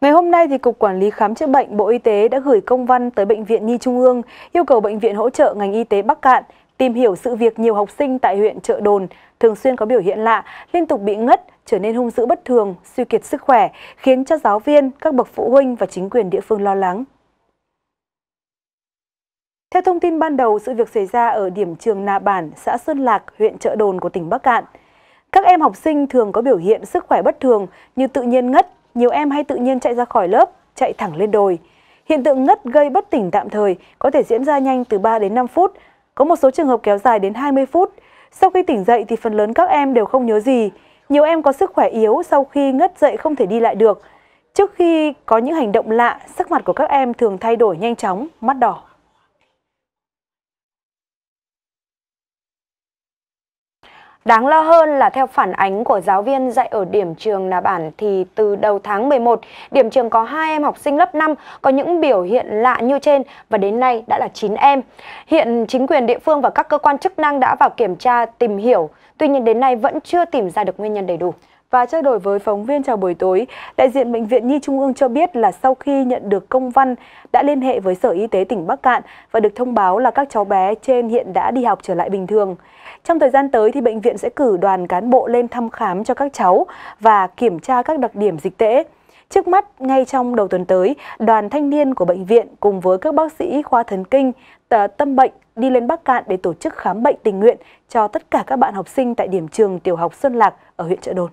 Ngày hôm nay, thì Cục Quản lý Khám chữa bệnh Bộ Y tế đã gửi công văn tới Bệnh viện Nhi Trung ương yêu cầu bệnh viện hỗ trợ ngành y tế Bắc Kạn tìm hiểu sự việc nhiều học sinh tại huyện Chợ Đồn thường xuyên có biểu hiện lạ, liên tục bị ngất, trở nên hung dữ bất thường, suy kiệt sức khỏe, khiến cho giáo viên, các bậc phụ huynh và chính quyền địa phương lo lắng. Theo thông tin ban đầu, sự việc xảy ra ở điểm trường Nà Bản, xã Xuân Lạc, huyện Chợ Đồn của tỉnh Bắc Kạn. Các em học sinh thường có biểu hiện sức khỏe bất thường như tự nhiên ngất, nhiều em hay tự nhiên chạy ra khỏi lớp, chạy thẳng lên đồi. Hiện tượng ngất gây bất tỉnh tạm thời có thể diễn ra nhanh từ 3 đến 5 phút, có một số trường hợp kéo dài đến 20 phút. Sau khi tỉnh dậy thì phần lớn các em đều không nhớ gì. Nhiều em có sức khỏe yếu sau khi ngất dậy không thể đi lại được. Trước khi có những hành động lạ, sắc mặt của các em thường thay đổi nhanh chóng, mắt đỏ. Đáng lo hơn là theo phản ánh của giáo viên dạy ở điểm trường Nà Bản thì từ đầu tháng 11, điểm trường có 2 em học sinh lớp 5 có những biểu hiện lạ như trên và đến nay đã là 9 em. Hiện chính quyền địa phương và các cơ quan chức năng đã vào kiểm tra tìm hiểu, tuy nhiên đến nay vẫn chưa tìm ra được nguyên nhân đầy đủ. Và trao đổi với phóng viên chào buổi tối, đại diện Bệnh viện Nhi Trung ương cho biết là sau khi nhận được công văn đã liên hệ với Sở Y tế tỉnh Bắc Kạn và được thông báo là các cháu bé trên hiện đã đi học trở lại bình thường. Trong thời gian tới thì bệnh viện sẽ cử đoàn cán bộ lên thăm khám cho các cháu và kiểm tra các đặc điểm dịch tễ. Trước mắt, ngay trong đầu tuần tới, đoàn thanh niên của bệnh viện cùng với các bác sĩ khoa thần kinh, tâm bệnh đi lên Bắc Kạn để tổ chức khám bệnh tình nguyện cho tất cả các bạn học sinh tại điểm trường tiểu học Xuân Lạc ở huyện Chợ Đồn.